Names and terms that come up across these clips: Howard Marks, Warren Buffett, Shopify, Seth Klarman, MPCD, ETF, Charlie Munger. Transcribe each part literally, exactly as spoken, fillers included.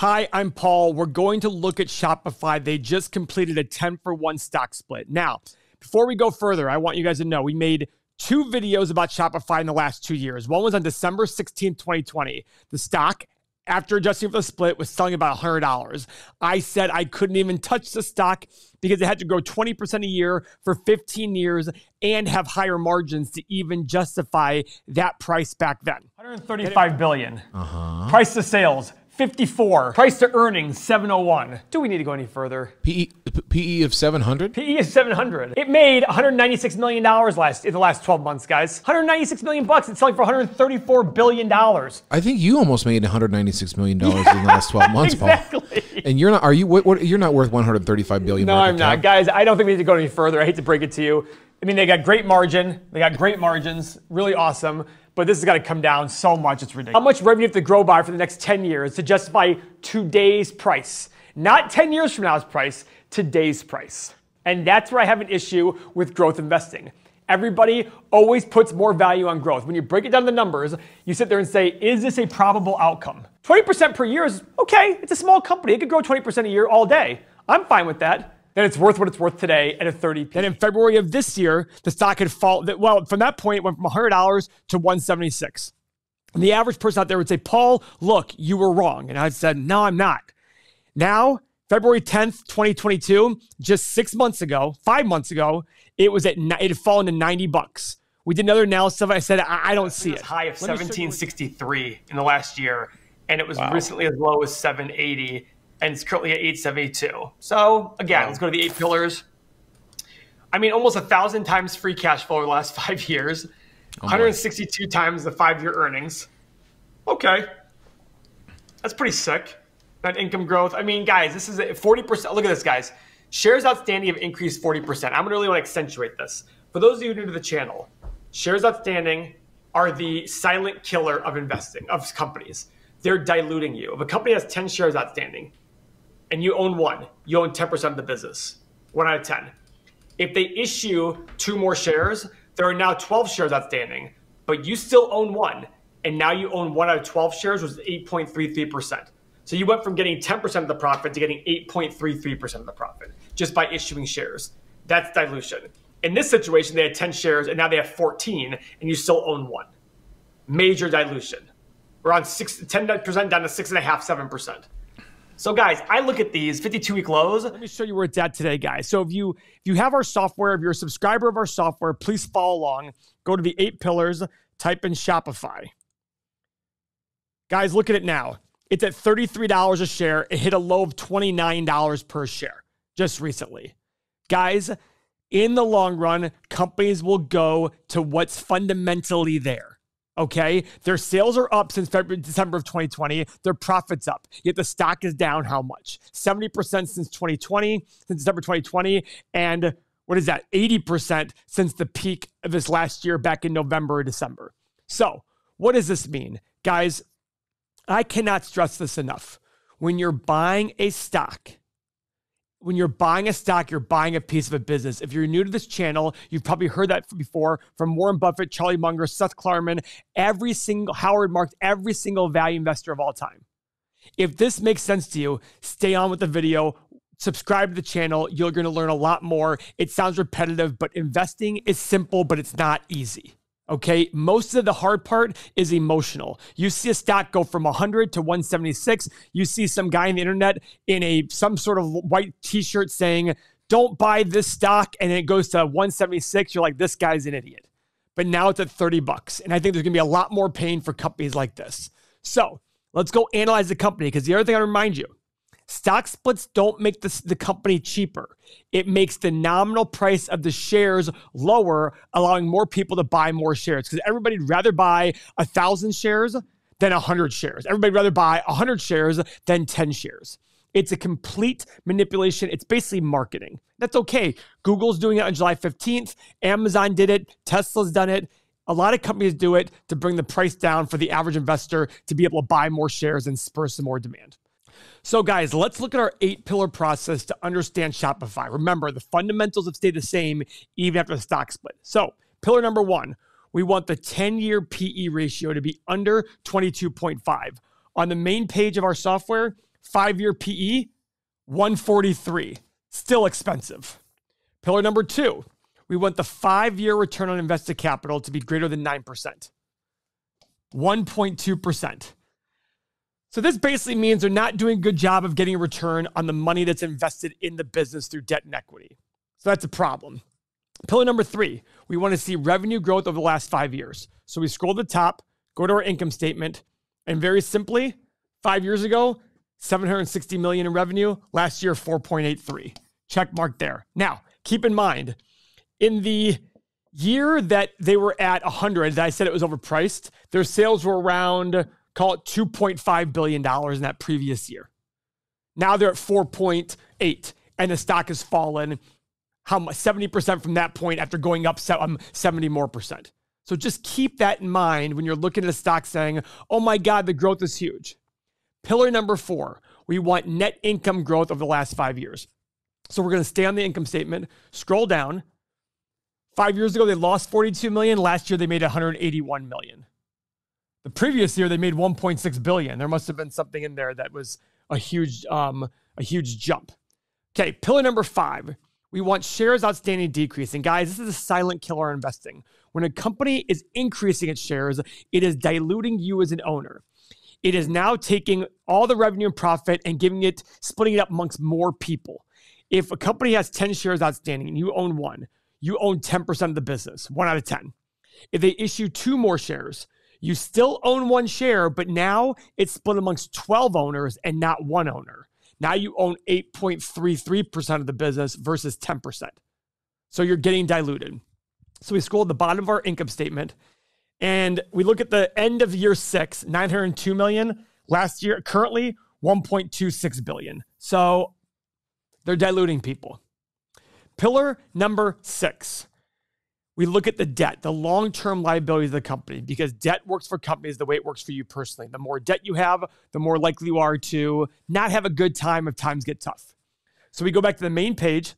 Hi, I'm Paul. We're going to look at Shopify. They just completed a ten for one stock split. Now, before we go further, I want you guys to know we made two videos about Shopify in the last two years. One was on December sixteenth, twenty twenty. The stock, after adjusting for the split, was selling about one hundred dollars. I said I couldn't even touch the stock because it had to grow twenty percent a year for fifteen years and have higher margins to even justify that price back then. one hundred thirty-five billion dollars. Uh-huh. Price to sales, fifty-four. Price to earnings, seven oh one. Do we need to go any further? P E of seven hundred? P E of seven hundred. It made one hundred ninety-six million dollars last in the last twelve months, guys. one hundred ninety-six million bucks. It's selling for one hundred thirty-four billion dollars. I think you almost made one hundred ninety-six million dollars yeah, in the last twelve months, exactly. Paul. Exactly. And you're not are you what, what you're not worth one hundred thirty-five billion dollars. No, I'm not. Time. Guys, I don't think we need to go any further. I hate to break it to you. I mean, they got great margin. They got great margins. Really awesome. But this has got to come down so much, it's ridiculous. How much revenue have to grow by for the next ten years to justify today's price? Not ten years from now's price, today's price. And that's where I have an issue with growth investing. Everybody always puts more value on growth. When you break it down to the numbers, you sit there and say, is this a probable outcome? twenty percent per year is okay. It's a small company. It could grow twenty percent a year all day. I'm fine with that. Then it's worth what it's worth today at a thirty P. Then in February of this year, the stock had fallen. Well, from that point, it went from one hundred dollars to one hundred seventy-six dollars. And the average person out there would say, Paul, look, you were wrong. And I said, no, I'm not. Now, February tenth, twenty twenty-two, just six months ago, five months ago, it was at it had fallen to ninety bucks. We did another analysis of it. I said, I, I don't see it. It was high of seventeen sixty-three in the last year, and it was wow. recently as low as seven eighty. And it's currently at eight seventy-two. So again, wow. let's go to the eight pillars. I mean, almost a thousand times free cash flow over the last five years, oh one hundred sixty-two times the five-year earnings. Okay, that's pretty sick. That income growth. I mean, guys, this is a forty percent. Look at this, guys. Shares outstanding have increased forty percent. I'm gonna really want to accentuate this. For those of you new to the channel, shares outstanding are the silent killer of investing, of companies. They're diluting you. If a company has ten shares outstanding, and you own one, you own ten percent of the business, one out of ten. If they issue two more shares, there are now twelve shares outstanding, but you still own one. And now you own one out of twelve shares, which is eight point three three percent. So you went from getting ten percent of the profit to getting eight point three three percent of the profit just by issuing shares. That's dilution. In this situation, they had ten shares and now they have fourteen and you still own one. Major dilution. We're on six, ten percent down to six and a half, seven percent. So guys, I look at these fifty-two week lows. Let me show you where it's at today, guys. So if you if you have our software, if you're a subscriber of our software, please follow along. Go to the eight pillars, type in Shopify. Guys, look at it now. It's at thirty-three dollars a share. It hit a low of twenty-nine dollars per share just recently. Guys, in the long run, companies will go to what's fundamentally there. Okay, their sales are up since February, December of twenty twenty. Their profits up, yet the stock is down. How much? seventy percent since twenty twenty, since December twenty twenty, and what is that? eighty percent since the peak of this last year, back in November or December. So, what does this mean, guys? I cannot stress this enough. When you're buying a stock. When you're buying a stock, you're buying a piece of a business. If you're new to this channel, you've probably heard that before from Warren Buffett, Charlie Munger, Seth Klarman, every single, Howard Marks, every single value investor of all time. If this makes sense to you, stay on with the video, subscribe to the channel. You're going to learn a lot more. It sounds repetitive, but investing is simple, but it's not easy. Okay, most of the hard part is emotional. You see a stock go from one hundred to one seventy-six. You see some guy on the internet in a some sort of white t-shirt saying, don't buy this stock, and then it goes to one seventy-six. You're like, this guy's an idiot. But now it's at thirty bucks, and I think there's gonna be a lot more pain for companies like this. So let's go analyze the company, because the other thing I remind you, stock splits don't make the, the company cheaper. It makes the nominal price of the shares lower, allowing more people to buy more shares. Because everybody would rather buy one thousand shares than one hundred shares. Everybody would rather buy one hundred shares than ten shares. It's a complete manipulation. It's basically marketing. That's okay. Google's doing it on July fifteenth. Amazon did it. Tesla's done it. A lot of companies do it to bring the price down for the average investor to be able to buy more shares and spur some more demand. So guys, let's look at our eight pillar process to understand Shopify. Remember, the fundamentals have stayed the same even after the stock split. So pillar number one, we want the ten year P E ratio to be under twenty-two point five. On the main page of our software, five-year P E, one forty-three, still expensive. Pillar number two, we want the five-year return on invested capital to be greater than nine percent, one point two percent. So this basically means they're not doing a good job of getting a return on the money that's invested in the business through debt and equity. So that's a problem. Pillar number three, we want to see revenue growth over the last five years. So we scroll to the top, go to our income statement, and very simply, five years ago, seven hundred sixty million dollars in revenue. Last year, four point eight three. Check mark there. Now, keep in mind, in the year that they were at one hundred, that I said it was overpriced, their sales were around, call it two point five billion dollars in that previous year. Now they're at four point eight, and the stock has fallen how much? seventy percent from that point after going up seventy more percent. So just keep that in mind when you're looking at a stock saying, oh my God, the growth is huge. Pillar number four, we want net income growth over the last five years. So we're going to stay on the income statement, scroll down. Five years ago, they lost forty-two million dollars. Last year, they made one hundred eighty-one million dollars. The previous year, they made one point six billion dollars. There must have been something in there that was a huge, um, a huge jump. Okay, pillar number five. We want shares outstanding decrease. And guys, this is a silent killer in investing. When a company is increasing its shares, it is diluting you as an owner. It is now taking all the revenue and profit and giving it, splitting it up amongst more people. If a company has ten shares outstanding and you own one, you own ten percent of the business, one out of ten. If they issue two more shares, you still own one share, but now it's split amongst twelve owners and not one owner. Now you own eight point three three percent of the business versus ten percent. So you're getting diluted. So we scroll to the bottom of our income statement and we look at the end of year six, nine hundred two million. Last year, currently one point two six billion. So they're diluting people. Pillar number six, we look at the debt, the long-term liabilities of the company, because debt works for companies the way it works for you personally. The more debt you have, the more likely you are to not have a good time if times get tough. So we go back to the main page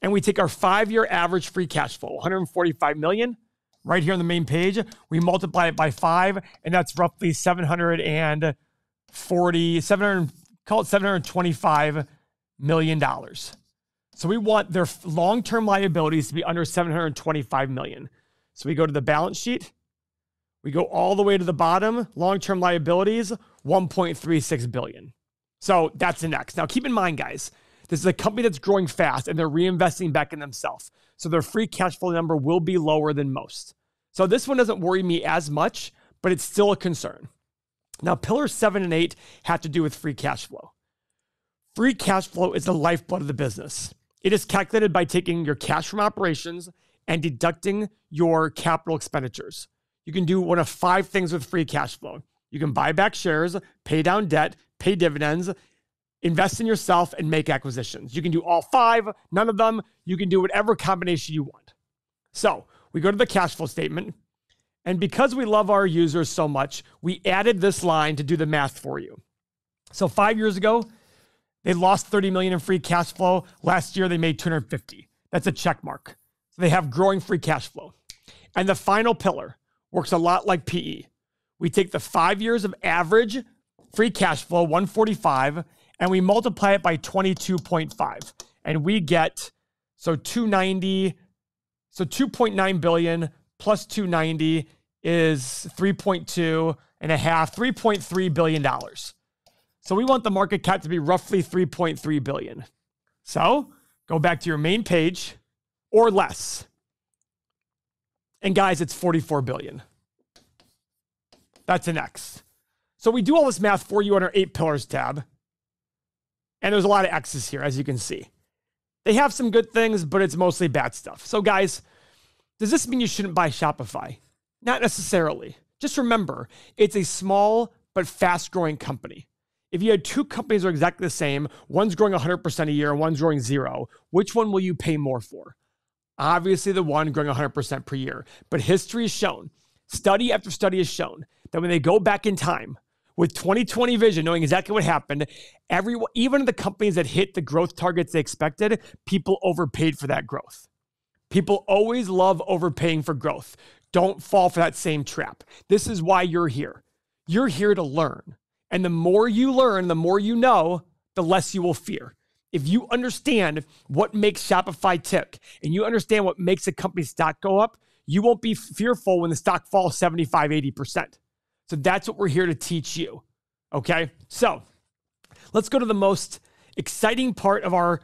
and we take our five-year average free cash flow, one hundred forty-five million dollars, right here on the main page. We multiply it by five, and that's roughly seven hundred forty, seven hundred, call it seven hundred twenty-five million dollars. So we want their long-term liabilities to be under seven hundred twenty-five million dollars. So we go to the balance sheet. We go all the way to the bottom. Long-term liabilities, one point three six billion dollars. So that's the next. Now, keep in mind, guys, this is a company that's growing fast, and they're reinvesting back in themselves. So their free cash flow number will be lower than most. So this one doesn't worry me as much, but it's still a concern. Now, pillars seven and eight have to do with free cash flow. Free cash flow is the lifeblood of the business. It is calculated by taking your cash from operations and deducting your capital expenditures. You can do one of five things with free cash flow. You can buy back shares, pay down debt, pay dividends, invest in yourself, and make acquisitions. You can do all five, none of them. You can do whatever combination you want. So we go to the cash flow statement. And because we love our users so much, we added this line to do the math for you. So five years ago, they lost thirty million dollars in free cash flow. Last year, they made two hundred fifty. That's a check mark. So they have growing free cash flow. And the final pillar works a lot like P E. We take the five years of average free cash flow, one forty-five, and we multiply it by twenty-two point five. And we get, so two ninety, so two point nine billion plus two ninety is three point two and a half, three point three billion dollars. So we want the market cap to be roughly three point three billion dollars. So go back to your main page or less. And guys, it's forty-four billion dollars. That's an X. So we do all this math for you on our eight pillars tab. And there's a lot of X's here, as you can see. They have some good things, but it's mostly bad stuff. So guys, does this mean you shouldn't buy Shopify? Not necessarily. Just remember, it's a small but fast-growing company. If you had two companies that are exactly the same, one's growing one hundred percent a year, one's growing zero, which one will you pay more for? Obviously, the one growing one hundred percent per year. But history has shown, study after study has shown, that when they go back in time with twenty twenty vision, knowing exactly what happened, everyone, even the companies that hit the growth targets they expected, people overpaid for that growth. People always love overpaying for growth. Don't fall for that same trap. This is why you're here. You're here to learn. And the more you learn, the more you know, the less you will fear. If you understand what makes Shopify tick and you understand what makes a company's stock go up, you won't be fearful when the stock falls seventy-five, eighty percent. So that's what we're here to teach you, okay? So let's go to the most exciting part of our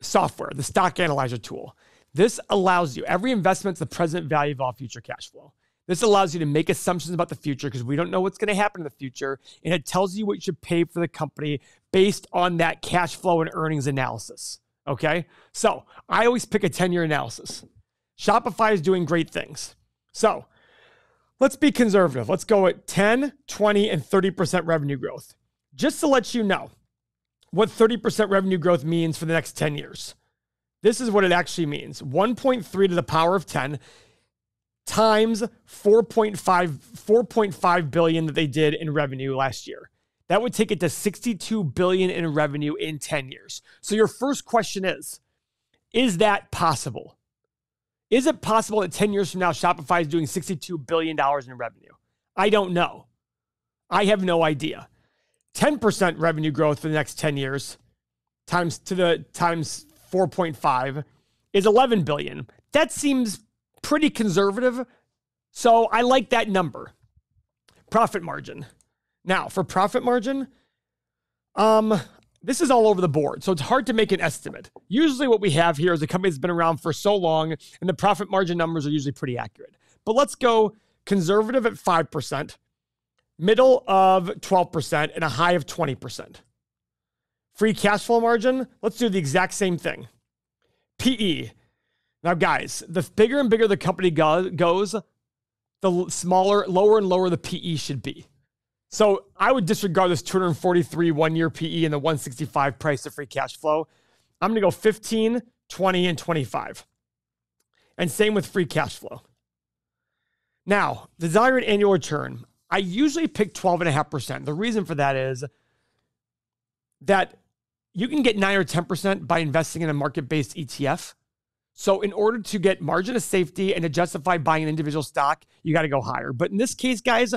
software, the stock analyzer tool. This allows you, every investment's the present value of all future cash flow. This allows you to make assumptions about the future because we don't know what's going to happen in the future. And it tells you what you should pay for the company based on that cash flow and earnings analysis. Okay. So I always pick a ten-year analysis. Shopify is doing great things. So let's be conservative. Let's go at ten, twenty, and thirty percent revenue growth. Just to let you know what thirty percent revenue growth means for the next ten years. This is what it actually means. one point three to the power of ten. Times four point five billion that they did in revenue last year. That would take it to sixty-two billion in revenue in ten years. So your first question is, is that possible? Is it possible that ten years from now, Shopify is doing sixty-two billion dollars in revenue? I don't know. I have no idea. ten percent revenue growth for the next ten years times to the times four point five is eleven billion. That seems pretty conservative. So I like that number. Profit margin. Now for profit margin, um, this is all over the board. So it's hard to make an estimate. Usually what we have here is a company that's been around for so long and the profit margin numbers are usually pretty accurate, but let's go conservative at five percent, middle of twelve percent and a high of twenty percent. Free cash flow margin. Let's do the exact same thing. P E. Now, guys, the bigger and bigger the company go goes, the smaller, lower and lower the P E should be. So I would disregard this two hundred forty-three one-year P E and the one sixty-five price to free cash flow. I'm going to go fifteen, twenty, and twenty-five. And same with free cash flow. Now, desired annual return. I usually pick twelve point five percent. The reason for that is that you can get nine or ten percent by investing in a market-based E T F. So in order to get margin of safety and to justify buying an individual stock, you got to go higher. But in this case, guys,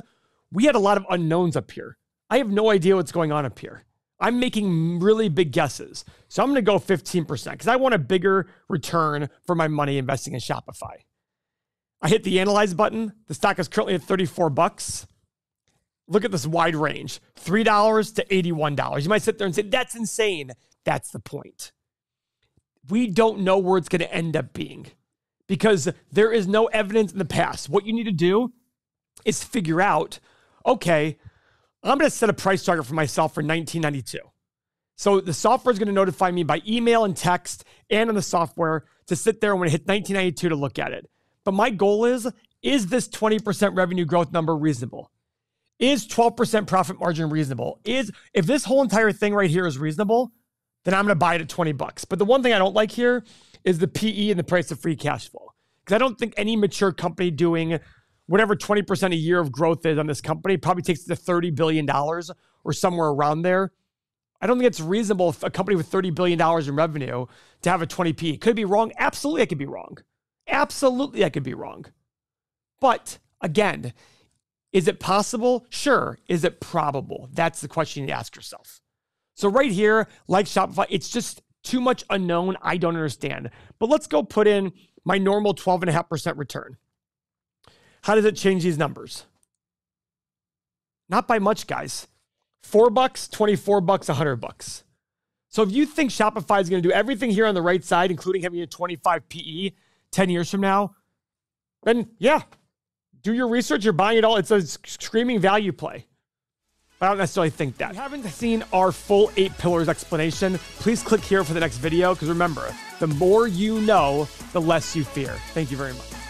we had a lot of unknowns up here. I have no idea what's going on up here. I'm making really big guesses. So I'm going to go fifteen percent because I want a bigger return for my money investing in Shopify. I hit the analyze button. The stock is currently at thirty-four bucks. Look at this wide range, three dollars to eighty-one dollars. You might sit there and say, that's insane. That's the point. We don't know where it's going to end up being because there is no evidence in the past. What you need to do is figure out, okay, I'm going to set a price target for myself for nineteen ninety-two. So the software is going to notify me by email and text and on the software to sit there and when it hits nineteen ninety-two to look at it. But my goal is, is this twenty percent revenue growth number reasonable? Is twelve percent profit margin reasonable? Is if this whole entire thing right here is reasonable, then I'm going to buy it at twenty bucks. But the one thing I don't like here is the P E and the price of free cash flow. Because I don't think any mature company doing whatever twenty percent a year of growth is on this company probably takes it to thirty billion dollars or somewhere around there. I don't think it's reasonable for a company with thirty billion dollars in revenue to have a twenty P E. Could be wrong. Absolutely, I could be wrong. Absolutely, I could be wrong. But again, is it possible? Sure. Is it probable? That's the question you need to ask yourself. So right here, like Shopify, it's just too much unknown. I don't understand. But let's go put in my normal twelve point five percent return. How does it change these numbers? Not by much, guys. four bucks, twenty-four bucks, one hundred bucks. So if you think Shopify is going to do everything here on the right side, including having a twenty-five P E ten years from now, then yeah, do your research. You're buying it all. It's a screaming value play. I don't necessarily think that. If you haven't seen our full eight pillars explanation, please click here for the next video because remember, the more you know, the less you fear. Thank you very much.